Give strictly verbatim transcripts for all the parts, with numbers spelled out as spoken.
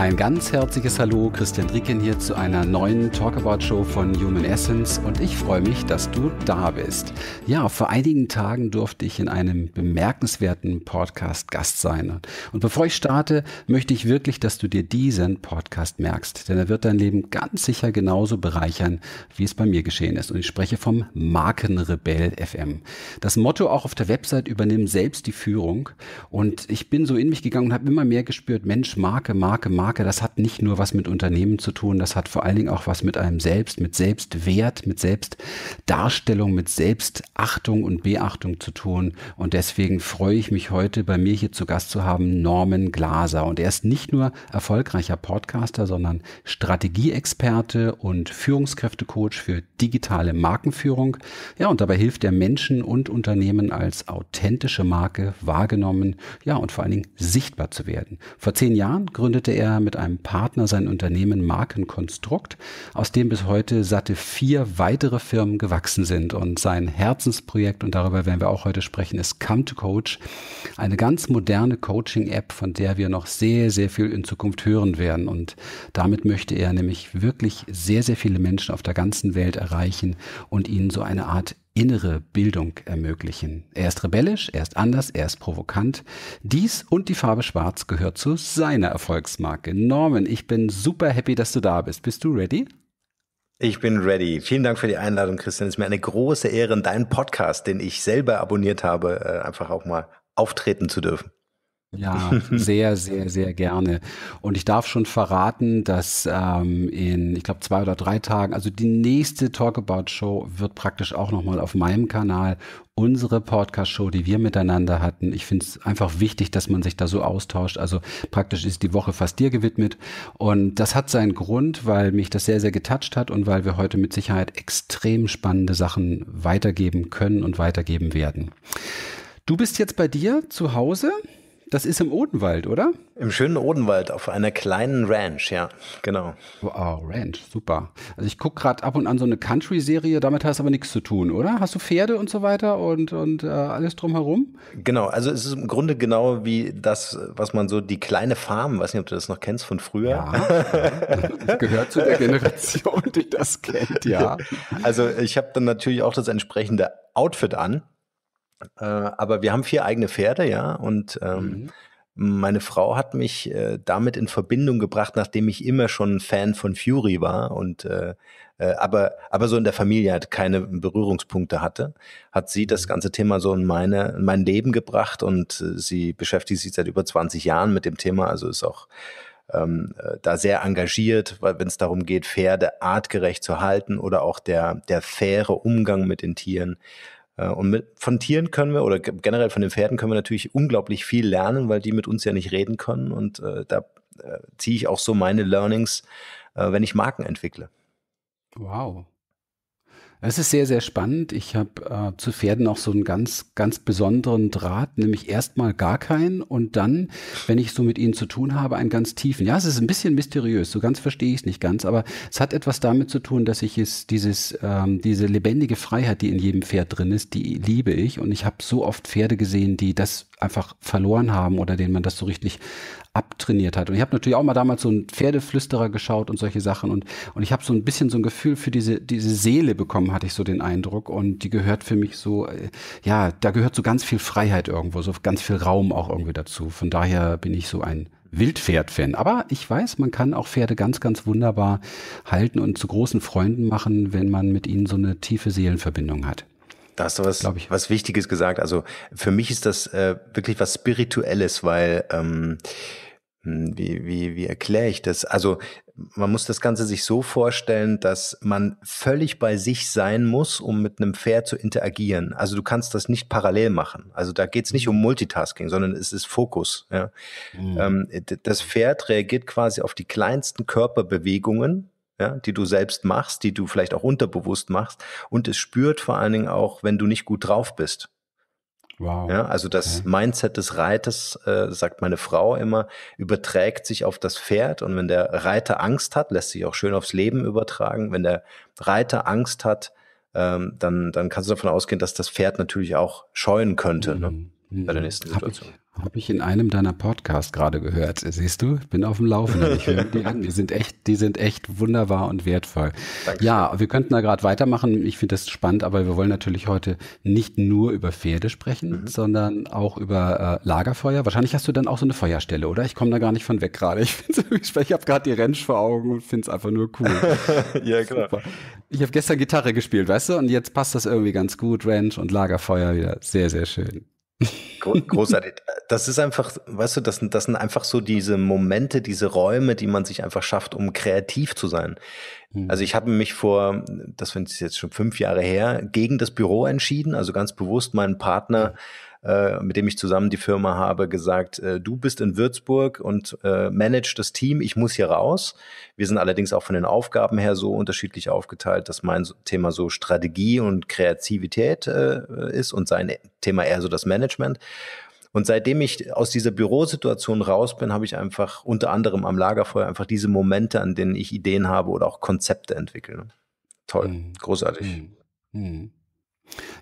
Ein ganz herzliches Hallo, Christian Rieken hier zu einer neuen Talk-about-Show von Human Essence und ich freue mich, dass du da bist. Ja, vor einigen Tagen durfte ich in einem bemerkenswerten Podcast Gast sein. Und bevor ich starte, möchte ich wirklich, dass du dir diesen Podcast merkst, denn er wird dein Leben ganz sicher genauso bereichern, wie es bei mir geschehen ist. Und ich spreche vom Markenrebell F M. Das Motto auch auf der Website: Übernimm selbst die Führung. Und ich bin so in mich gegangen und habe immer mehr gespürt, Mensch, Marke, Marke, Marke. Das hat nicht nur was mit Unternehmen zu tun, das hat vor allen Dingen auch was mit einem selbst, mit Selbstwert, mit Selbstdarstellung, mit Selbstachtung und Beachtung zu tun. Und deswegen freue ich mich heute, bei mir hier zu Gast zu haben, Norman Glaser. Und er ist nicht nur erfolgreicher Podcaster, sondern Strategieexperte und Führungskräftecoach für digitale Markenführung. Ja, und dabei hilft er Menschen und Unternehmen, als authentische Marke wahrgenommen, ja, und vor allen Dingen sichtbar zu werden. Vor zehn Jahren gründete er mit einem Partner sein Unternehmen Markenkonstrukt, aus dem bis heute satte vier weitere Firmen gewachsen sind. Und sein Herzensprojekt, und darüber werden wir auch heute sprechen, ist Come to Coach, eine ganz moderne Coaching-App, von der wir noch sehr, sehr viel in Zukunft hören werden. Und damit möchte er nämlich wirklich sehr, sehr viele Menschen auf der ganzen Welt erreichen und ihnen so eine Art innere Bildung ermöglichen. Er ist rebellisch, er ist anders, er ist provokant. Dies und die Farbe Schwarz gehört zu seiner Erfolgsmarke. Norman, ich bin super happy, dass du da bist. Bist du ready? Ich bin ready. Vielen Dank für die Einladung, Christian. Es ist mir eine große Ehre, in deinem Podcast, den ich selber abonniert habe, einfach auch mal auftreten zu dürfen. Ja, sehr, sehr, sehr gerne. Und ich darf schon verraten, dass ähm, in, ich glaube, zwei oder drei Tagen, also die nächste Talk-about-Show wird praktisch auch nochmal auf meinem Kanal unsere Podcast-Show, die wir miteinander hatten. Ich finde es einfach wichtig, dass man sich da so austauscht. Also praktisch ist die Woche fast dir gewidmet. Und das hat seinen Grund, weil mich das sehr, sehr getoucht hat und weil wir heute mit Sicherheit extrem spannende Sachen weitergeben können und weitergeben werden. Du bist jetzt bei dir zu Hause. Das ist im Odenwald, oder? Im schönen Odenwald, auf einer kleinen Ranch, ja, genau. Wow, Ranch, super. Also ich gucke gerade ab und an so eine Country-Serie, damit hast du aber nichts zu tun, oder? Hast du Pferde und so weiter und, und äh, alles drumherum? Genau, also es ist im Grunde genau wie das, was man so die kleine Farm, weiß nicht, ob du das noch kennst von früher. Ja, gehört zu der Generation, die das kennt, ja. Also ich habe dann natürlich auch das entsprechende Outfit an. Äh, aber wir haben vier eigene Pferde, ja, und ähm, mhm. meine Frau hat mich äh, damit in Verbindung gebracht, nachdem ich immer schon ein Fan von Fury war und äh, äh, aber, aber so in der Familie halt keine Berührungspunkte hatte, hat sie das ganze Thema so in, meine, in mein Leben gebracht und äh, sie beschäftigt sich seit über zwanzig Jahren mit dem Thema, also ist auch ähm, da sehr engagiert, weil wenn es darum geht, Pferde artgerecht zu halten oder auch der, der faire Umgang mit den Tieren. Und mit, von Tieren können wir, oder generell von den Pferden können wir natürlich unglaublich viel lernen, weil die mit uns ja nicht reden können. Und äh, da äh, ziehe ich auch so meine Learnings, äh, wenn ich Marken entwickle. Wow. Es ist sehr, sehr spannend. Ich habe äh, zu Pferden auch so einen ganz, ganz besonderen Draht, nämlich erstmal gar keinen und dann, wenn ich so mit ihnen zu tun habe, einen ganz tiefen. Ja, es ist ein bisschen mysteriös, so ganz verstehe ich es nicht ganz, aber es hat etwas damit zu tun, dass ich es, dieses, ähm, diese lebendige Freiheit, die in jedem Pferd drin ist, die liebe ich und ich habe so oft Pferde gesehen, die das einfach verloren haben oder denen man das so richtig abtrainiert hat. Und ich habe natürlich auch mal damals so einen Pferdeflüsterer geschaut und solche Sachen und, und ich habe so ein bisschen so ein Gefühl für diese, diese Seele bekommen, hatte ich so den Eindruck und die gehört für mich so, ja, da gehört so ganz viel Freiheit irgendwo, so ganz viel Raum auch irgendwie dazu. Von daher bin ich so ein Wildpferd-Fan. Aber ich weiß, man kann auch Pferde ganz, ganz wunderbar halten und zu großen Freunden machen, wenn man mit ihnen so eine tiefe Seelenverbindung hat. Da hast du was, was Wichtiges gesagt. Also für mich ist das äh, wirklich was Spirituelles, weil, ähm, wie, wie, wie erkläre ich das? Also man muss das Ganze sich so vorstellen, dass man völlig bei sich sein muss, um mit einem Pferd zu interagieren. Also du kannst das nicht parallel machen. Also da geht es nicht um Multitasking, sondern es ist Fokus. Ja? Mhm. Ähm, das Pferd reagiert quasi auf die kleinsten Körperbewegungen, ja, die du selbst machst, die du vielleicht auch unterbewusst machst und es spürt vor allen Dingen auch, wenn du nicht gut drauf bist. Wow. Ja, also das okay. Mindset des Reiters, äh, sagt meine Frau immer, überträgt sich auf das Pferd und wenn der Reiter Angst hat, lässt sich auch schön aufs Leben übertragen, wenn der Reiter Angst hat, ähm, dann, dann kannst du davon ausgehen, dass das Pferd natürlich auch scheuen könnte, mhm. ne? Bei der nächsten Situation. Hab ich, Habe ich in einem deiner Podcasts gerade gehört. Siehst du, ich bin auf dem Laufenden. Ich höre die an. Die sind echt, die sind echt wunderbar und wertvoll. Dankeschön. Ja, wir könnten da gerade weitermachen. Ich finde das spannend, aber wir wollen natürlich heute nicht nur über Pferde sprechen, mhm. sondern auch über äh, Lagerfeuer. Wahrscheinlich hast du dann auch so eine Feuerstelle, oder? Ich komme da gar nicht von weg gerade. Ich, ich habe gerade die Ranch vor Augen und finde es einfach nur cool. Ja, klar. Super. Ich habe gestern Gitarre gespielt, weißt du? Und jetzt passt das irgendwie ganz gut. Ranch und Lagerfeuer wieder. Sehr, sehr schön. Großartig. Das ist einfach, weißt du, das, das sind einfach so diese Momente, diese Räume, die man sich einfach schafft, um kreativ zu sein. Also ich habe mich vor, das finde ich jetzt schon fünf Jahre her, gegen das Büro entschieden, also ganz bewusst meinen Partner, äh, mit dem ich zusammen die Firma habe, gesagt, äh, du bist in Würzburg und äh, managst das Team, ich muss hier raus. Wir sind allerdings auch von den Aufgaben her so unterschiedlich aufgeteilt, dass mein Thema so Strategie und Kreativität äh, ist und sein Thema eher so das Management. Und seitdem ich aus dieser Bürosituation raus bin, habe ich einfach unter anderem am Lagerfeuer einfach diese Momente, an denen ich Ideen habe oder auch Konzepte entwickle. Toll, mhm. großartig. Mhm.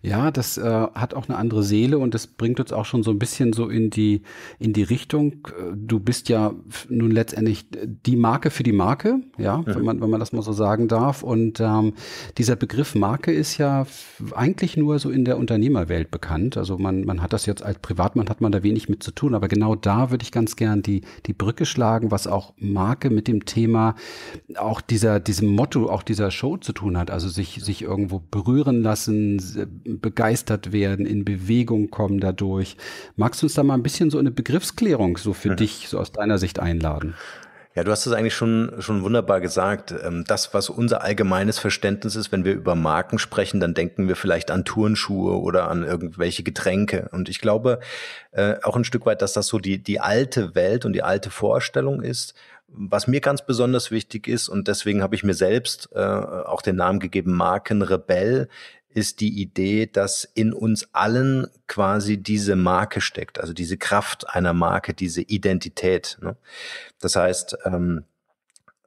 Ja, das äh, hat auch eine andere Seele und das bringt uns auch schon so ein bisschen so in die, in die Richtung. Du bist ja nun letztendlich die Marke für die Marke, ja, mhm. wenn man, wenn man das mal so sagen darf. Und ähm, dieser Begriff Marke ist ja eigentlich nur so in der Unternehmerwelt bekannt. Also man, man hat das jetzt als Privatmann, hat man da wenig mit zu tun. Aber genau da würde ich ganz gern die, die Brücke schlagen, was auch Marke mit dem Thema, auch dieser, diesem Motto, auch dieser Show zu tun hat. Also sich, sich irgendwo berühren lassen, begeistert werden, in Bewegung kommen dadurch. Magst du uns da mal ein bisschen so eine Begriffsklärung so für mhm. dich, so aus deiner Sicht einladen? Ja, du hast es eigentlich schon, schon wunderbar gesagt. Das, was unser allgemeines Verständnis ist, wenn wir über Marken sprechen, dann denken wir vielleicht an Turnschuhe oder an irgendwelche Getränke. Und ich glaube auch ein Stück weit, dass das so die, die alte Welt und die alte Vorstellung ist. Was mir ganz besonders wichtig ist, und deswegen habe ich mir selbst auch den Namen gegeben, Markenrebell, ist die Idee, dass in uns allen quasi diese Marke steckt, also diese Kraft einer Marke, diese Identität. Ne? Das heißt, ähm,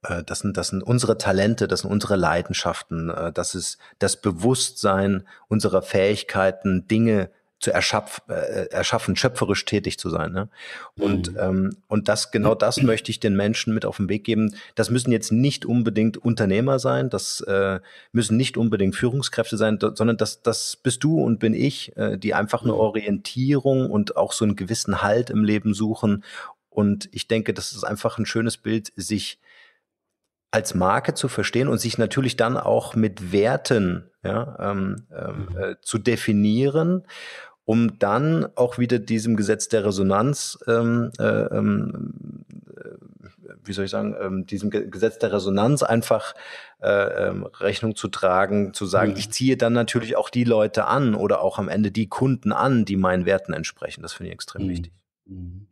äh, das sind, das sind unsere Talente, das sind unsere Leidenschaften, äh, das ist das Bewusstsein unserer Fähigkeiten, Dinge zu erschaff, äh, erschaffen, schöpferisch tätig zu sein. Ne? Und, mhm. ähm, und das, genau das möchte ich den Menschen mit auf den Weg geben. Das müssen jetzt nicht unbedingt Unternehmer sein, das äh, müssen nicht unbedingt Führungskräfte sein, da, sondern das, das bist du und bin ich, äh, die einfach eine Orientierung und auch so einen gewissen Halt im Leben suchen. Und ich denke, das ist einfach ein schönes Bild, sich als Marke zu verstehen und sich natürlich dann auch mit Werten ja, ähm, äh, zu definieren, um dann auch wieder diesem Gesetz der Resonanz, ähm, äh, äh, wie soll ich sagen, ähm, diesem Ge- Gesetz der Resonanz einfach äh, äh, Rechnung zu tragen, zu sagen, mhm. ich ziehe dann natürlich auch die Leute an oder auch am Ende die Kunden an, die meinen Werten entsprechen. Das finde ich extrem mhm. wichtig. Mhm.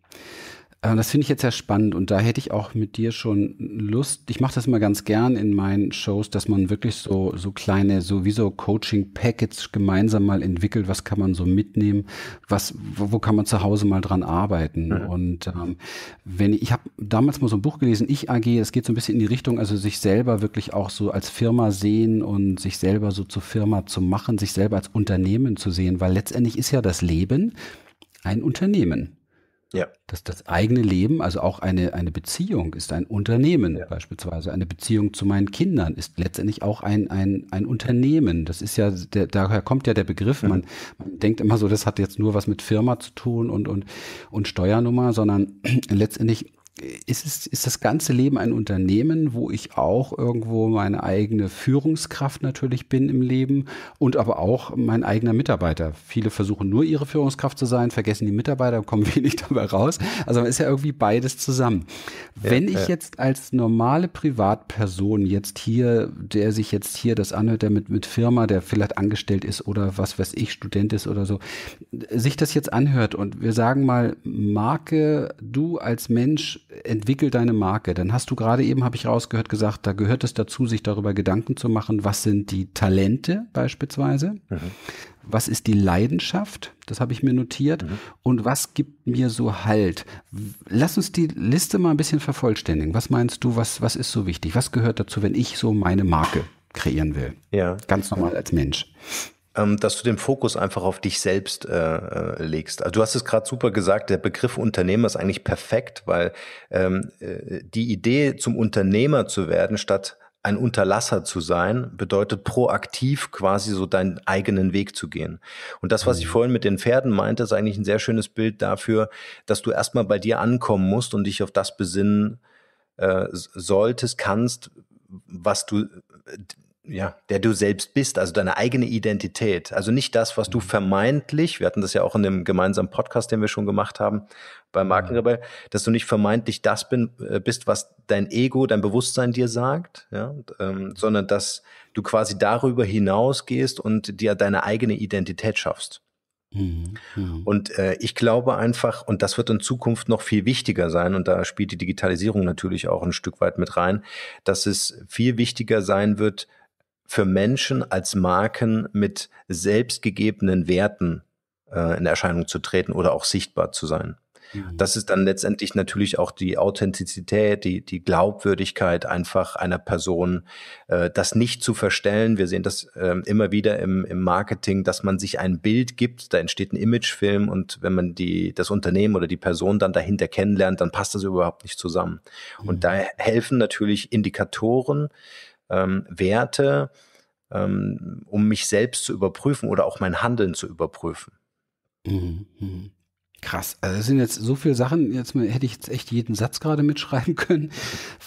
Das finde ich jetzt sehr spannend und da hätte ich auch mit dir schon Lust, ich mache das mal ganz gern in meinen Shows, dass man wirklich so so kleine, so wie so Coaching-Packets gemeinsam mal entwickelt, was kann man so mitnehmen, was wo, wo kann man zu Hause mal dran arbeiten mhm. und ähm, wenn ich, ich habe damals mal so ein Buch gelesen, Ich A G, es geht so ein bisschen in die Richtung, also sich selber wirklich auch so als Firma sehen und sich selber so zur Firma zu machen, sich selber als Unternehmen zu sehen, weil letztendlich ist ja das Leben ein Unternehmen. Ja. Das, das eigene Leben, also auch eine, eine Beziehung ist ein Unternehmen ja. beispielsweise. Eine Beziehung zu meinen Kindern ist letztendlich auch ein, ein, ein Unternehmen. Das ist ja, der, daher kommt ja der Begriff. Man, man denkt immer so, das hat jetzt nur was mit Firma zu tun und, und, und Steuernummer, sondern letztendlich ist, es, ist das ganze Leben ein Unternehmen, wo ich auch irgendwo meine eigene Führungskraft natürlich bin im Leben und aber auch mein eigener Mitarbeiter. Viele versuchen nur ihre Führungskraft zu sein, vergessen die Mitarbeiter und kommen wenig dabei raus. Also man ist ja irgendwie beides zusammen. Ja, wenn ich ja. jetzt als normale Privatperson jetzt hier, der sich jetzt hier das anhört, der mit, mit Firma, der vielleicht angestellt ist oder was weiß ich, Student ist oder so, sich das jetzt anhört und wir sagen mal, Marke, du als Mensch, entwickel deine Marke. Dann hast du gerade eben, habe ich rausgehört, gesagt, da gehört es dazu, sich darüber Gedanken zu machen, was sind die Talente beispielsweise, mhm. was ist die Leidenschaft, das habe ich mir notiert, mhm. und was gibt mir so Halt. Lass uns die Liste mal ein bisschen vervollständigen. Was meinst du, was, was ist so wichtig? Was gehört dazu, wenn ich so meine Marke kreieren will? Ja. Ganz normal als Mensch. dass du den Fokus einfach auf dich selbst äh, legst. Also du hast es gerade super gesagt, der Begriff Unternehmer ist eigentlich perfekt, weil ähm, die Idee, zum Unternehmer zu werden, statt ein Unterlasser zu sein, bedeutet proaktiv quasi so deinen eigenen Weg zu gehen. Und das, was ich vorhin mit den Pferden meinte, ist eigentlich ein sehr schönes Bild dafür, dass du erstmal bei dir ankommen musst und dich auf das besinnen äh, solltest, kannst, was du... ja, der du selbst bist, also deine eigene Identität. Also nicht das, was du vermeintlich, wir hatten das ja auch in dem gemeinsamen Podcast, den wir schon gemacht haben, bei Markenrebell, dass du nicht vermeintlich das bin, bist, was dein Ego, dein Bewusstsein dir sagt, ja, ähm, sondern dass du quasi darüber hinausgehst und dir deine eigene Identität schaffst. Mhm, mhm. Und äh, ich glaube einfach, und das wird in Zukunft noch viel wichtiger sein, und da spielt die Digitalisierung natürlich auch ein Stück weit mit rein, dass es viel wichtiger sein wird, für Menschen als Marken mit selbstgegebenen Werten äh, in Erscheinung zu treten oder auch sichtbar zu sein. Mhm. Das ist dann letztendlich natürlich auch die Authentizität, die, die Glaubwürdigkeit einfach einer Person, äh, das nicht zu verstellen. Wir sehen das äh, immer wieder im, im Marketing, dass man sich ein Bild gibt, da entsteht ein Imagefilm und wenn man die, das Unternehmen oder die Person dann dahinter kennenlernt, dann passt das überhaupt nicht zusammen. Mhm. Und da helfen natürlich Indikatoren, Ähm, Werte, ähm, um mich selbst zu überprüfen oder auch mein Handeln zu überprüfen. Mhm. Krass, also das sind jetzt so viele Sachen, jetzt hätte ich jetzt echt jeden Satz gerade mitschreiben können,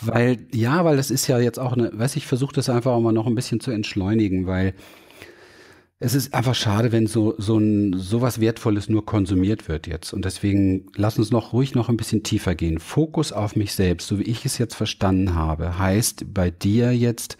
weil, ja, weil das ist ja jetzt auch eine, weiß ich, versuche das einfach auch mal noch ein bisschen zu entschleunigen, weil es ist einfach schade, wenn so, so ein, sowas Wertvolles nur konsumiert wird jetzt. Und deswegen lass uns noch ruhig noch ein bisschen tiefer gehen. Fokus auf mich selbst, so wie ich es jetzt verstanden habe, heißt bei dir jetzt,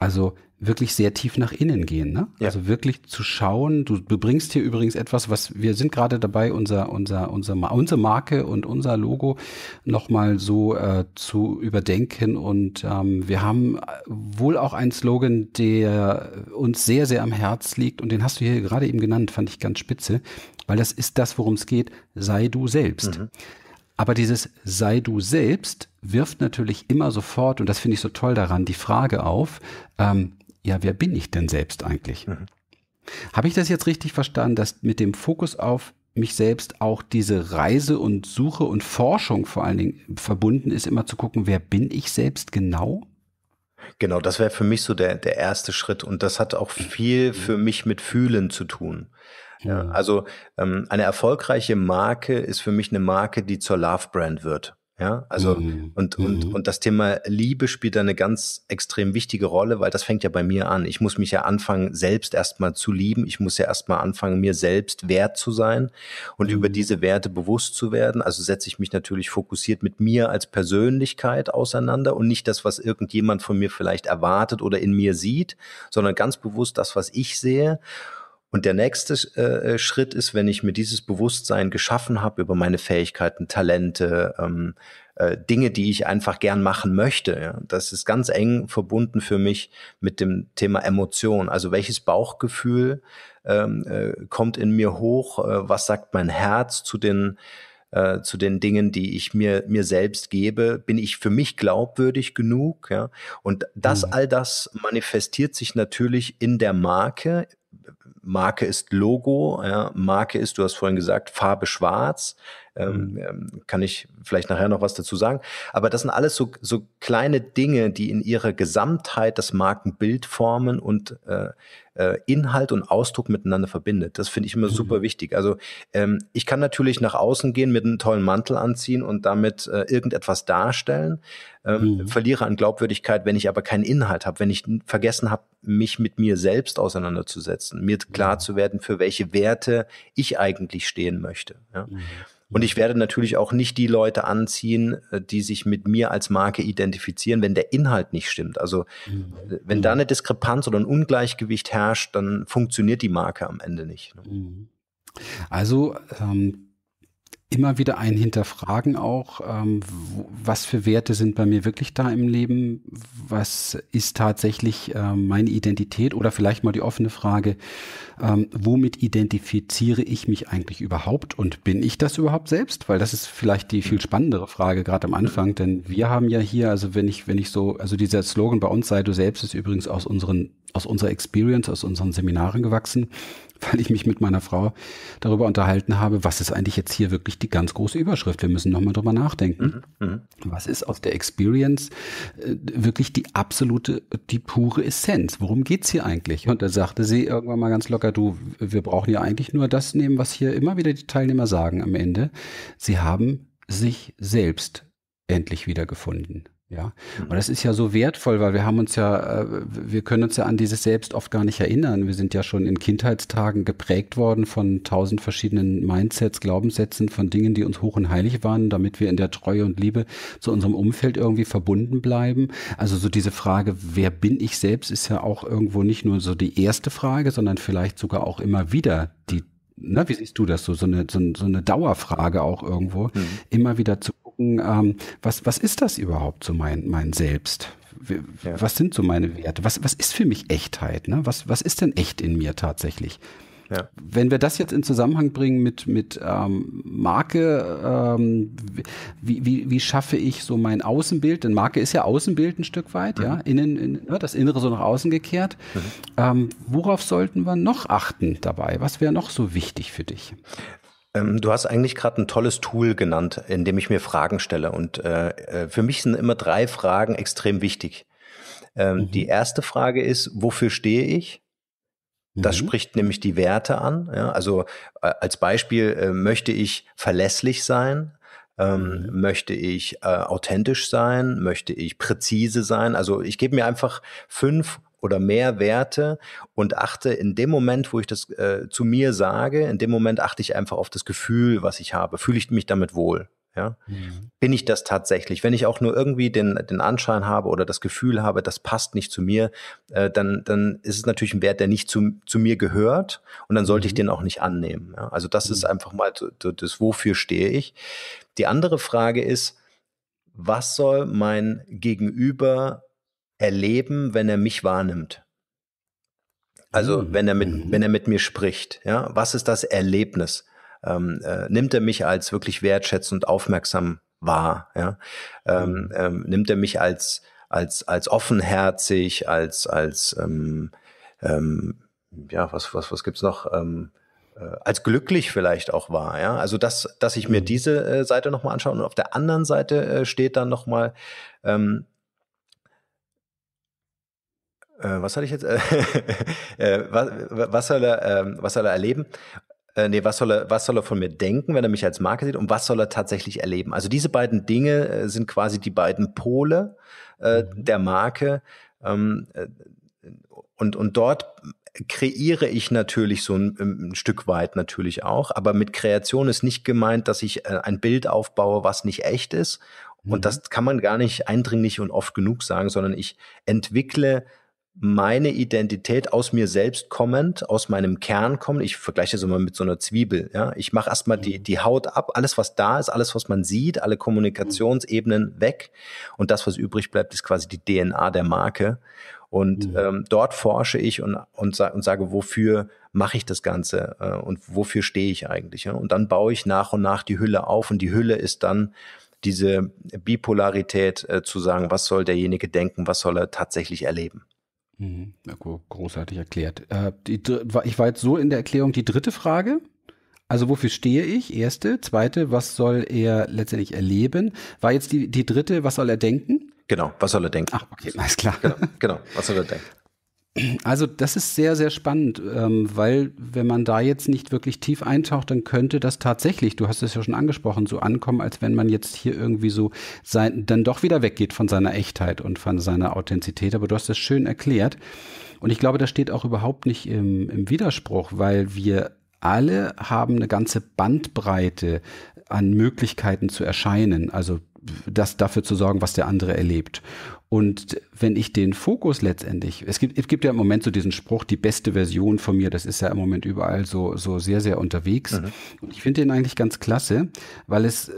also wirklich sehr tief nach innen gehen, ne? Ja. Also wirklich zu schauen. Du, du bringst hier übrigens etwas, was wir sind gerade dabei, unser, unser, unser, unsere Marke und unser Logo nochmal so äh, zu überdenken. Und ähm, wir haben wohl auch einen Slogan, der uns sehr, sehr am Herz liegt. Und den hast du hier gerade eben genannt, fand ich ganz spitze, weil das ist das, worum es geht. Sei du selbst. Mhm. Aber dieses Sei du selbst wirft natürlich immer sofort, und das finde ich so toll daran, die Frage auf, ähm, ja, wer bin ich denn selbst eigentlich? Mhm. Habe ich das jetzt richtig verstanden, dass mit dem Fokus auf mich selbst auch diese Reise und Suche und Forschung vor allen Dingen verbunden ist, immer zu gucken, wer bin ich selbst genau? Genau, das wäre für mich so der, der erste Schritt und das hat auch viel für mich mit Fühlen zu tun. Ja. Also ähm, eine erfolgreiche Marke ist für mich eine Marke, die zur Love-Brand wird. Ja, also mhm. und, und, mhm. und das Thema Liebe spielt da eine ganz extrem wichtige Rolle, weil das fängt ja bei mir an. Ich muss mich ja anfangen, selbst erstmal zu lieben. Ich muss ja erstmal anfangen, mir selbst wert zu sein und mhm. über diese Werte bewusst zu werden. Also setze ich mich natürlich fokussiert mit mir als Persönlichkeit auseinander und nicht das, was irgendjemand von mir vielleicht erwartet oder in mir sieht, sondern ganz bewusst das, was ich sehe. Und der nächste äh, Schritt ist, wenn ich mir dieses Bewusstsein geschaffen habe über meine Fähigkeiten, Talente, ähm, äh, Dinge, die ich einfach gern machen möchte. Ja. Das ist ganz eng verbunden für mich mit dem Thema Emotion. Also welches Bauchgefühl ähm, äh, kommt in mir hoch? Äh, was sagt mein Herz zu den Äh, zu den Dingen, die ich mir mir selbst gebe, bin ich für mich glaubwürdig genug? Ja? Und das, mhm. all das manifestiert sich natürlich in der Marke. Marke ist Logo, ja? Marke ist, du hast vorhin gesagt, Farbe schwarz. Ähm, mhm. Kann ich vielleicht nachher noch was dazu sagen. Aber das sind alles so, so kleine Dinge, die in ihrer Gesamtheit das Markenbild formen und äh, Inhalt und Ausdruck miteinander verbindet. Das finde ich immer mhm. super wichtig. Also ähm, ich kann natürlich nach außen gehen, mit einem tollen Mantel anziehen und damit äh, irgendetwas darstellen, ähm, mhm. verliere an Glaubwürdigkeit, wenn ich aber keinen Inhalt habe, wenn ich vergessen habe, mich mit mir selbst auseinanderzusetzen, mir klar zu werden, für welche Werte ich eigentlich stehen möchte. Ja? Mhm. Und ich werde natürlich auch nicht die Leute anziehen, die sich mit mir als Marke identifizieren, wenn der Inhalt nicht stimmt. Also mhm. wenn da eine Diskrepanz oder ein Ungleichgewicht herrscht, dann funktioniert die Marke am Ende nicht. Mhm. Also ähm, immer wieder ein Hinterfragen auch, ähm, was für Werte sind bei mir wirklich da im Leben? Was ist tatsächlich äh, meine Identität? Oder vielleicht mal die offene Frage, ähm, womit identifiziere ich mich eigentlich überhaupt? Und bin ich das überhaupt selbst? Weil das ist vielleicht die viel spannendere Frage, gerade am Anfang. Denn wir haben ja hier, also wenn ich, wenn ich so, also dieser Slogan bei uns, sei du selbst, ist übrigens aus unseren aus unserer Experience, aus unseren Seminaren gewachsen, weil ich mich mit meiner Frau darüber unterhalten habe, was ist eigentlich jetzt hier wirklich die ganz große Überschrift? Wir müssen nochmal drüber nachdenken. Mhm. Was ist aus der Experience äh, wirklich die absolute, die pure Essenz? Worum geht's hier eigentlich? Und da sagte sie irgendwann mal ganz locker, du, wir brauchen ja eigentlich nur das nehmen, was hier immer wieder die Teilnehmer sagen am Ende. Sie haben sich selbst endlich wiedergefunden. Ja, und das ist ja so wertvoll, weil wir haben uns ja, wir können uns ja an dieses Selbst oft gar nicht erinnern. Wir sind ja schon in Kindheitstagen geprägt worden von tausend verschiedenen Mindsets, Glaubenssätzen, von Dingen, die uns hoch und heilig waren, damit wir in der Treue und Liebe zu unserem Umfeld irgendwie verbunden bleiben. Also so diese Frage, wer bin ich selbst, ist ja auch irgendwo nicht nur so die erste Frage, sondern vielleicht sogar auch immer wieder die, na, wie siehst du das, so, so eine, so, so eine Dauerfrage auch irgendwo, mhm. immer wieder zu Was, was ist das überhaupt so mein, mein Selbst? Was sind so meine Werte? Was, was ist für mich Echtheit? Ne? Was, was ist denn echt in mir tatsächlich? Ja. Wenn wir das jetzt in Zusammenhang bringen mit, mit ähm, Marke, ähm, wie, wie, wie schaffe ich so mein Außenbild? Denn Marke ist ja Außenbild ein Stück weit, mhm. ja, innen, in, ja, das Innere so nach außen gekehrt. Mhm. Ähm, worauf sollten wir noch achten dabei? Was wäre noch so wichtig für dich? Du hast eigentlich gerade ein tolles Tool genannt, in dem ich mir Fragen stelle. Und äh, für mich sind immer drei Fragen extrem wichtig. Ähm, mhm. Die erste Frage ist, wofür stehe ich? Das mhm. spricht nämlich die Werte an. Ja? Also äh, als Beispiel, äh, möchte ich verlässlich sein? Ähm, mhm. Möchte ich äh, authentisch sein? Möchte ich präzise sein? Also ich gebe mir einfach fünf oder mehr Werte und achte in dem Moment, wo ich das äh, zu mir sage, in dem Moment achte ich einfach auf das Gefühl, was ich habe. Fühle ich mich damit wohl? Ja? Mhm. Bin ich das tatsächlich? Wenn ich auch nur irgendwie den, den Anschein habe oder das Gefühl habe, das passt nicht zu mir, äh, dann, dann ist es natürlich ein Wert, der nicht zu, zu mir gehört und dann sollte mhm. ich den auch nicht annehmen. Ja? Also das mhm. ist einfach mal das, das, wofür stehe ich. Die andere Frage ist, was soll mein Gegenüber erleben, wenn er mich wahrnimmt? Also mhm. wenn er mit, wenn er mit mir spricht, ja, was ist das Erlebnis? Ähm, äh, nimmt er mich als wirklich wertschätzend und aufmerksam wahr? Ja? Ähm, ähm, nimmt er mich als als als offenherzig, als als ähm, ähm, ja, was was was gibt's noch? Ähm, als glücklich vielleicht auch war, ja. Also das, dass ich mir diese äh, Seite nochmal anschaue und auf der anderen Seite äh, steht dann nochmal, ähm, äh, was hatte ich jetzt? äh, was, was soll er, äh, was soll er erleben? Äh, nee, was soll er, was soll er von mir denken, wenn er mich als Marke sieht und was soll er tatsächlich erleben? Also diese beiden Dinge äh, sind quasi die beiden Pole äh, der Marke ähm, und, und dort kreiere ich natürlich so ein, ein Stück weit natürlich auch, aber mit Kreation ist nicht gemeint, dass ich äh, ein Bild aufbaue, was nicht echt ist und mhm. das kann man gar nicht eindringlich und oft genug sagen, sondern ich entwickle meine Identität aus mir selbst kommend, aus meinem Kern kommend. Ich vergleiche das immer mit so einer Zwiebel. Ja? Ich mache erstmal die, die Haut ab, alles was da ist, alles was man sieht, alle Kommunikationsebenen weg und das, was übrig bleibt, ist quasi die D N A der Marke. Und mhm. ähm, dort forsche ich und, und, sa und sage, wofür mache ich das Ganze äh, und wofür stehe ich eigentlich? Ja? Und dann baue ich nach und nach die Hülle auf und die Hülle ist dann diese Bipolarität äh, zu sagen, was soll derjenige denken, was soll er tatsächlich erleben? Mhm. Großartig erklärt. Äh, die, ich war jetzt so in der Erklärung die dritte Frage. Also wofür stehe ich? Erste. Zweite, was soll er letztendlich erleben? War jetzt die, die dritte, was soll er denken? Genau, was soll er denken? Ach, okay, alles klar. Genau, genau, was soll er denken? Also das ist sehr, sehr spannend, weil wenn man da jetzt nicht wirklich tief eintaucht, dann könnte das tatsächlich, du hast es ja schon angesprochen, so ankommen, als wenn man jetzt hier irgendwie so sein, dann doch wieder weggeht von seiner Echtheit und von seiner Authentizität. Aber du hast das schön erklärt. Und ich glaube, das steht auch überhaupt nicht im, im Widerspruch, weil wir alle haben eine ganze Bandbreite an Möglichkeiten zu erscheinen, also das dafür zu sorgen, was der andere erlebt. Und wenn ich den Fokus letztendlich, es gibt, es gibt ja im Moment so diesen Spruch, die beste Version von mir, das ist ja im Moment überall so, so sehr, sehr unterwegs. Mhm. Und ich finde den eigentlich ganz klasse, weil es,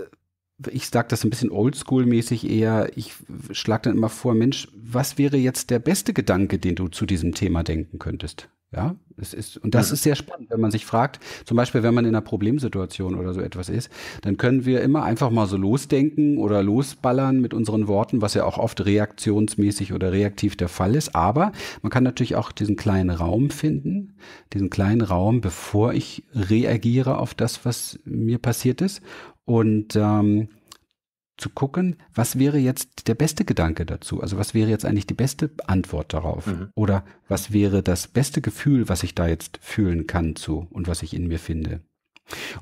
ich sage das ein bisschen oldschool-mäßig eher, ich schlage dann immer vor, Mensch, was wäre jetzt der beste Gedanke, den du zu diesem Thema denken könntest? Ja, es ist, und das ist sehr spannend, wenn man sich fragt, zum Beispiel, wenn man in einer Problemsituation oder so etwas ist, dann können wir immer einfach mal so losdenken oder losballern mit unseren Worten, was ja auch oft reaktionsmäßig oder reaktiv der Fall ist. Aber man kann natürlich auch diesen kleinen Raum finden, diesen kleinen Raum, bevor ich reagiere auf das, was mir passiert ist, und ähm, zu gucken, was wäre jetzt der beste Gedanke dazu? Also was wäre jetzt eigentlich die beste Antwort darauf? Mhm. Oder was wäre das beste Gefühl, was ich da jetzt fühlen kann zu und was ich in mir finde?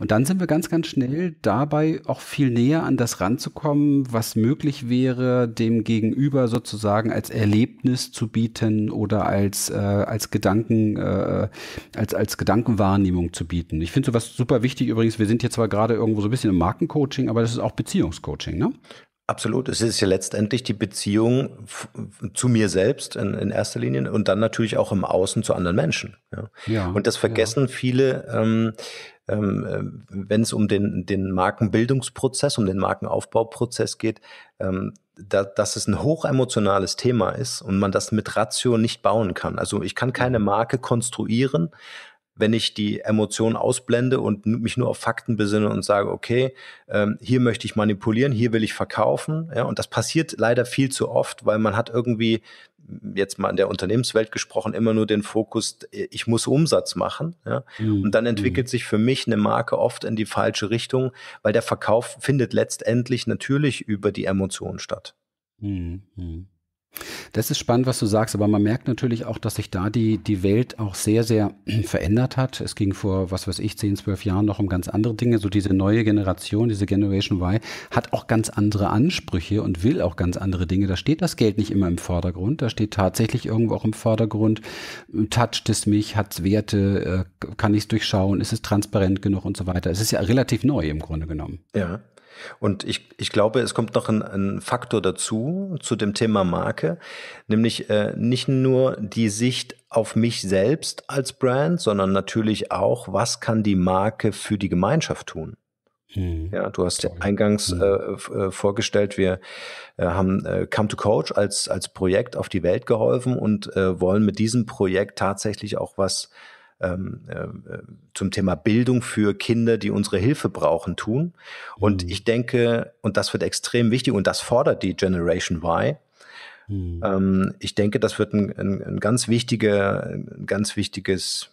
Und dann sind wir ganz, ganz schnell dabei, auch viel näher an das ranzukommen, was möglich wäre, dem Gegenüber sozusagen als Erlebnis zu bieten oder als, äh, als Gedanken, äh, als, als Gedankenwahrnehmung zu bieten. Ich finde sowas super wichtig übrigens. Wir sind hier zwar gerade irgendwo so ein bisschen im Markencoaching, aber das ist auch Beziehungscoaching, ne? Absolut. Es ist ja letztendlich die Beziehung zu mir selbst in, in erster Linie und dann natürlich auch im Außen zu anderen Menschen. Ja. Ja, und das vergessen ja. viele, ähm, ähm, wenn es um den, den Markenbildungsprozess, um den Markenaufbauprozess geht, ähm, da, dass es ein hochemotionales Thema ist und man das mit Ratio nicht bauen kann. Also ich kann keine Marke konstruieren, wenn ich die Emotionen ausblende und mich nur auf Fakten besinne und sage, okay, ähm, hier möchte ich manipulieren, hier will ich verkaufen. Ja, und das passiert leider viel zu oft, weil man hat irgendwie, jetzt mal in der Unternehmenswelt gesprochen, immer nur den Fokus, ich muss Umsatz machen. Ja? Mhm. Und dann entwickelt sich für mich eine Marke oft in die falsche Richtung, weil der Verkauf findet letztendlich natürlich über die Emotionen statt. Mhm. Das ist spannend, was du sagst, aber man merkt natürlich auch, dass sich da die, die Welt auch sehr, sehr verändert hat. Es ging vor, was weiß ich, zehn, zwölf Jahren noch um ganz andere Dinge. So diese neue Generation, diese Generation Y, hat auch ganz andere Ansprüche und will auch ganz andere Dinge. Da steht das Geld nicht immer im Vordergrund. Da steht tatsächlich irgendwo auch im Vordergrund, toucht es mich, hat es Werte, kann ich es durchschauen, ist es transparent genug und so weiter. Es ist ja relativ neu im Grunde genommen. Ja. Und ich, ich glaube, es kommt noch ein, ein Faktor dazu, zu dem Thema Marke, nämlich äh, nicht nur die Sicht auf mich selbst als Brand, sondern natürlich auch, was kann die Marke für die Gemeinschaft tun? Mhm. Ja, du hast ja eingangs mhm. äh, vorgestellt, wir äh, haben äh, Come to Coach als, als Projekt auf die Welt geholfen und äh, wollen mit diesem Projekt tatsächlich auch was zum Thema Bildung für Kinder, die unsere Hilfe brauchen, tun. Und mhm. ich denke, und das wird extrem wichtig und das fordert die Generation Y. Mhm. Ich denke, das wird ein, ein, ein ganz wichtiger, ein ganz wichtiges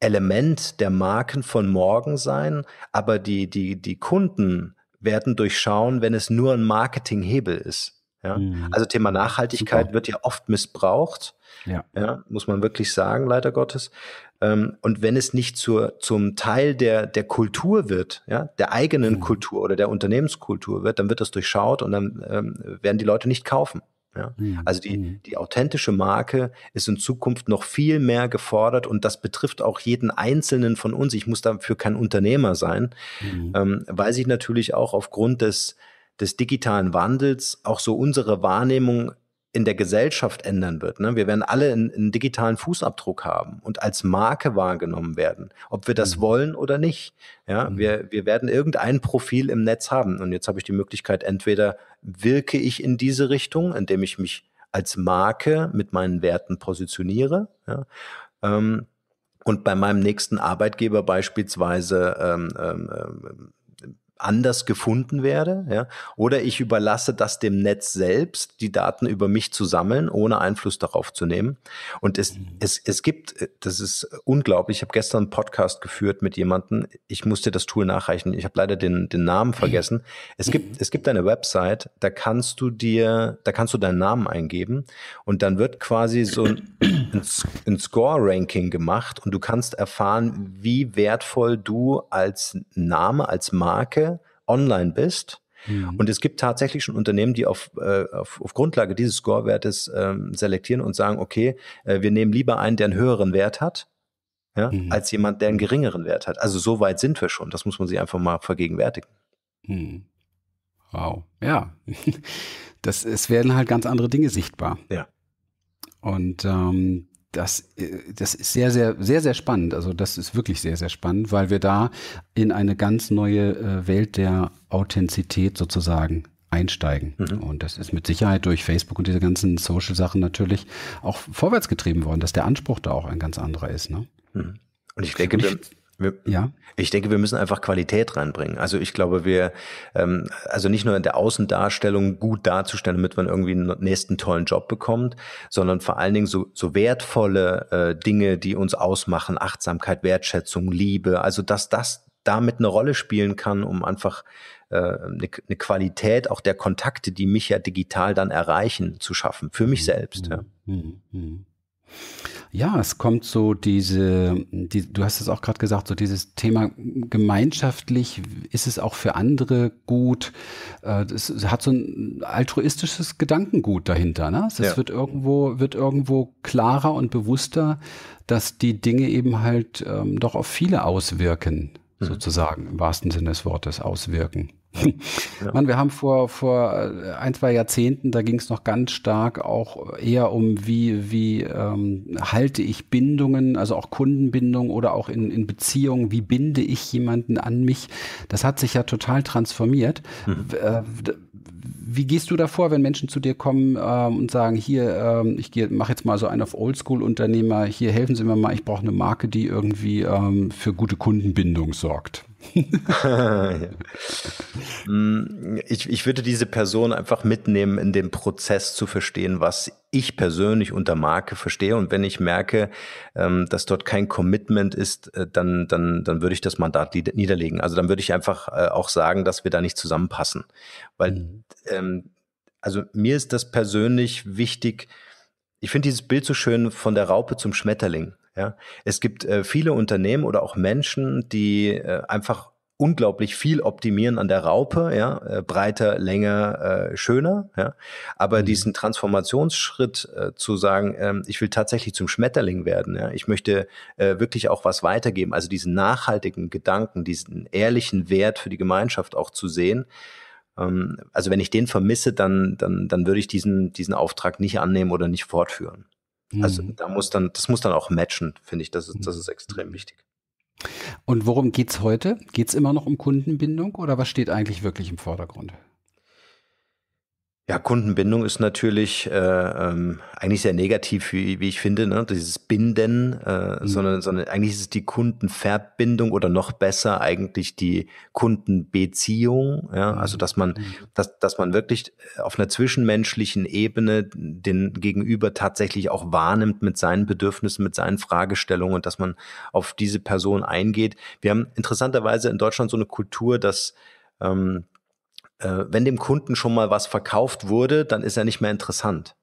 Element der Marken von morgen sein. Aber die, die, die Kunden werden durchschauen, wenn es nur ein Marketinghebel ist. Ja? Mhm. Also Thema Nachhaltigkeit Super. Wird ja oft missbraucht. Ja. Ja, muss man wirklich sagen, leider Gottes. Und wenn es nicht zur, zum Teil der, der Kultur wird, ja, der eigenen mhm. Kultur oder der Unternehmenskultur wird, dann wird das durchschaut und dann ähm, werden die Leute nicht kaufen. Ja. Mhm. Also die, die authentische Marke ist in Zukunft noch viel mehr gefordert und das betrifft auch jeden Einzelnen von uns. Ich muss dafür kein Unternehmer sein, mhm. ähm, weil sich natürlich auch aufgrund des, des digitalen Wandels auch so unsere Wahrnehmung in der Gesellschaft ändern wird. Ne? Wir werden alle einen, einen digitalen Fußabdruck haben und als Marke wahrgenommen werden, ob wir das mhm. wollen oder nicht. Ja, mhm. wir, wir werden irgendein Profil im Netz haben. Und jetzt habe ich die Möglichkeit, entweder wirke ich in diese Richtung, indem ich mich als Marke mit meinen Werten positioniere, ja? ähm, und bei meinem nächsten Arbeitgeber beispielsweise ähm, ähm, anders gefunden werde, ja, oder ich überlasse das dem Netz selbst, die Daten über mich zu sammeln, ohne Einfluss darauf zu nehmen. Und es, mhm. es, es gibt, das ist unglaublich, ich habe gestern einen Podcast geführt mit jemandem, ich musste das Tool nachreichen, ich habe leider den, den Namen vergessen. Mhm. Es gibt, es gibt eine Website, da kannst du dir, da kannst du deinen Namen eingeben und dann wird quasi so ein, ein, ein Score-Ranking gemacht und du kannst erfahren, wie wertvoll du als Name, als Marke online bist. Mhm. Und es gibt tatsächlich schon Unternehmen, die auf, äh, auf, auf Grundlage dieses Score-Wertes äh, selektieren und sagen, okay, äh, wir nehmen lieber einen, der einen höheren Wert hat, ja, mhm. als jemand, der einen geringeren Wert hat. Also so weit sind wir schon. Das muss man sich einfach mal vergegenwärtigen. Mhm. Wow. Ja. Das, es werden halt ganz andere Dinge sichtbar. Ja. Und ähm, Das, das ist sehr, sehr, sehr, sehr spannend. Also das ist wirklich sehr, sehr spannend, weil wir da in eine ganz neue Welt der Authentizität sozusagen einsteigen. Mhm. Und das ist mit Sicherheit durch Facebook und diese ganzen Social-Sachen natürlich auch vorwärts getrieben worden, dass der Anspruch da auch ein ganz anderer ist. Ne? Mhm. Und ich denke, und ich, Wir, ja. Ich denke, wir müssen einfach Qualität reinbringen. Also ich glaube, wir, ähm, also nicht nur in der Außendarstellung gut darzustellen, damit man irgendwie einen nächsten tollen Job bekommt, sondern vor allen Dingen so, so wertvolle äh, Dinge, die uns ausmachen, Achtsamkeit, Wertschätzung, Liebe, also dass das damit eine Rolle spielen kann, um einfach äh, eine, eine Qualität auch der Kontakte, die mich ja digital dann erreichen, zu schaffen, für mich selbst. Ja. Mhm. Mhm. Ja, es kommt so diese, die, du hast es auch gerade gesagt, so dieses Thema gemeinschaftlich, ist es auch für andere gut, es hat so ein altruistisches Gedankengut dahinter, ne? Es ja. wird irgendwo, wird irgendwo klarer und bewusster, dass die Dinge eben halt ähm, doch auf viele auswirken, mhm. sozusagen, im wahrsten Sinne des Wortes, auswirken. Ja. Mann, wir haben vor, vor ein, zwei Jahrzehnten, da ging es noch ganz stark auch eher um, wie, wie ähm, halte ich Bindungen, also auch Kundenbindung oder auch in, in Beziehungen, wie binde ich jemanden an mich? Das hat sich ja total transformiert. Mhm. Äh, wie gehst du davor, wenn Menschen zu dir kommen ähm, und sagen, hier, ähm, ich mache jetzt mal so einen auf Oldschool-Unternehmer, hier helfen Sie mir mal, ich brauche eine Marke, die irgendwie ähm, für gute Kundenbindung sorgt? ich, ich würde diese Person einfach mitnehmen, in den Prozess zu verstehen, was ich persönlich unter Marke verstehe. Und wenn ich merke, dass dort kein Commitment ist, dann, dann, dann würde ich das Mandat niederlegen. Also dann würde ich einfach auch sagen, dass wir da nicht zusammenpassen. Weil, mhm. ähm, also mir ist das persönlich wichtig. Ich finde dieses Bild so schön von der Raupe zum Schmetterling. Ja, es gibt äh, viele Unternehmen oder auch Menschen, die äh, einfach unglaublich viel optimieren an der Raupe, ja, äh, breiter, länger, äh, schöner, ja, aber mhm. diesen Transformationsschritt äh, zu sagen, ähm, ich will tatsächlich zum Schmetterling werden, ja, ich möchte äh, wirklich auch was weitergeben, also diesen nachhaltigen Gedanken, diesen ehrlichen Wert für die Gemeinschaft auch zu sehen. Ähm, also wenn ich den vermisse, dann dann dann würde ich diesen diesen Auftrag nicht annehmen oder nicht fortführen. Also da muss dann, das muss dann auch matchen, finde ich. Das ist, das ist extrem wichtig. Und worum geht es heute? Geht es immer noch um Kundenbindung oder was steht eigentlich wirklich im Vordergrund? Ja, Kundenbindung ist natürlich äh, ähm, eigentlich sehr negativ, wie, wie ich finde, ne? Dieses Binden, äh, mhm. sondern, sondern eigentlich ist es die Kundenverbindung oder noch besser eigentlich die Kundenbeziehung. Ja? Mhm. Also dass man, mhm. dass, dass man wirklich auf einer zwischenmenschlichen Ebene den Gegenüber tatsächlich auch wahrnimmt mit seinen Bedürfnissen, mit seinen Fragestellungen und dass man auf diese Person eingeht. Wir haben interessanterweise in Deutschland so eine Kultur, dass ähm, wenn dem Kunden schon mal was verkauft wurde, dann ist er nicht mehr interessant.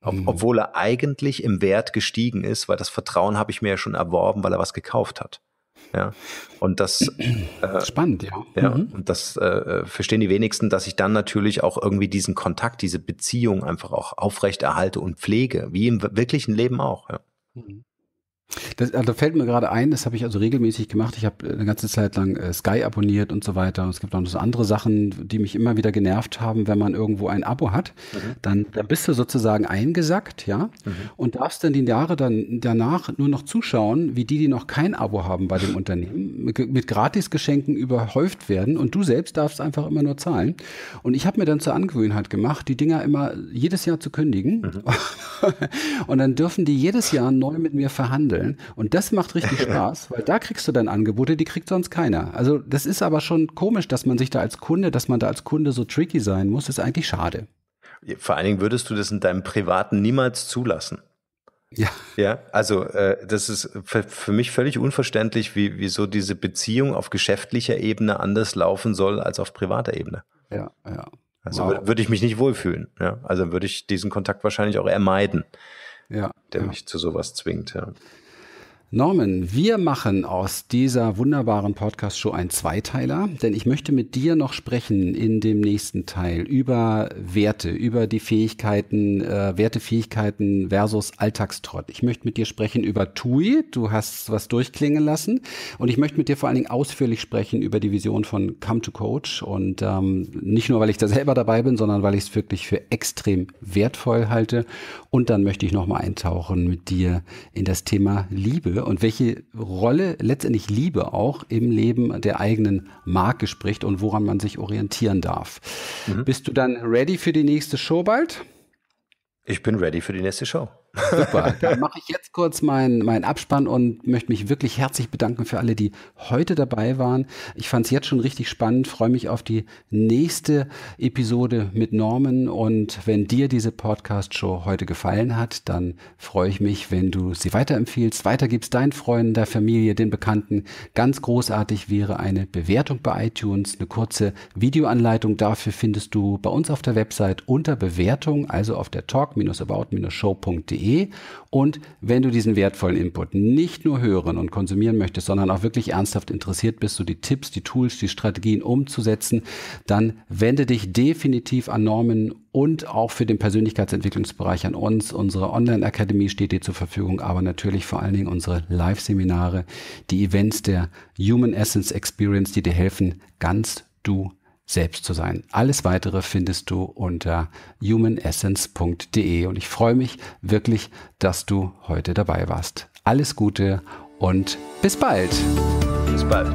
Ob, mhm. Obwohl er eigentlich im Wert gestiegen ist, weil das Vertrauen habe ich mir ja schon erworben, weil er was gekauft hat. Ja, und das äh, spannend, ja. ja mhm. Und das äh, verstehen die wenigsten, dass ich dann natürlich auch irgendwie diesen Kontakt, diese Beziehung einfach auch aufrechterhalte und pflege, wie im wirklichen Leben auch. Ja. Mhm. Das, also fällt mir gerade ein, das habe ich also regelmäßig gemacht. Ich habe eine ganze Zeit lang äh, Sky abonniert und so weiter. Und es gibt auch noch so andere Sachen, die mich immer wieder genervt haben, wenn man irgendwo ein Abo hat. Mhm. Dann, dann bist du sozusagen eingesackt, ja, mhm. und darfst dann die Jahre dann danach nur noch zuschauen, wie die, die noch kein Abo haben bei dem Unternehmen, mit, mit Gratisgeschenken überhäuft werden und du selbst darfst einfach immer nur zahlen. Und ich habe mir dann zur Angewohnheit gemacht, die Dinger immer jedes Jahr zu kündigen. Mhm. Und dann dürfen die jedes Jahr neu mit mir verhandeln. Und das macht richtig Spaß, weil da kriegst du dann Angebote, die kriegt sonst keiner. Also das ist aber schon komisch, dass man sich da als Kunde, dass man da als Kunde so tricky sein muss, ist eigentlich schade. Vor allen Dingen würdest du das in deinem Privaten niemals zulassen. Ja. Ja, also äh, das ist für, für mich völlig unverständlich, wie, wieso diese Beziehung auf geschäftlicher Ebene anders laufen soll als auf privater Ebene. Ja, ja. Also wow. würde würd ich mich nicht wohlfühlen. Ja? Also würde ich diesen Kontakt wahrscheinlich auch ermeiden, ja, der ja. mich zu sowas zwingt. Ja. Norman, wir machen aus dieser wunderbaren Podcast-Show einen Zweiteiler, denn ich möchte mit dir noch sprechen in dem nächsten Teil über Werte, über die Fähigkeiten, äh, Wertefähigkeiten versus Alltagstrott. Ich möchte mit dir sprechen über T U I, du hast was durchklingen lassen und ich möchte mit dir vor allen Dingen ausführlich sprechen über die Vision von Come to Coach und ähm, nicht nur, weil ich da selber dabei bin, sondern weil ich es wirklich für extrem wertvoll halte und dann möchte ich nochmal eintauchen mit dir in das Thema Liebe. Gefühle und welche Rolle letztendlich Liebe auch im Leben der eigenen Marke spricht und woran man sich orientieren darf. Mhm. Bist du dann ready für die nächste Show bald? Ich bin ready für die nächste Show. Super, dann mache ich jetzt kurz meinen mein Abspann und möchte mich wirklich herzlich bedanken für alle, die heute dabei waren. Ich fand es jetzt schon richtig spannend, freue mich auf die nächste Episode mit Norman. Und wenn dir diese Podcast-Show heute gefallen hat, dann freue ich mich, wenn du sie weiterempfiehlst, weitergibst deinen Freunden, der Familie, den Bekannten. Ganz großartig wäre eine Bewertung bei iTunes, eine kurze Videoanleitung dafür findest du bei uns auf der Website unter Bewertung, also auf der talk Bindestrich about Bindestrich show Punkt de. Und wenn du diesen wertvollen Input nicht nur hören und konsumieren möchtest, sondern auch wirklich ernsthaft interessiert bist, so die Tipps, die Tools, die Strategien umzusetzen, dann wende dich definitiv an Norman und auch für den Persönlichkeitsentwicklungsbereich an uns. Unsere Online-Akademie steht dir zur Verfügung, aber natürlich vor allen Dingen unsere Live-Seminare, die Events der Human Essence Experience, die dir helfen, ganz du selbst zu sein. Alles Weitere findest du unter human essence Punkt de und ich freue mich wirklich, dass du heute dabei warst. Alles Gute und bis bald. Bis bald.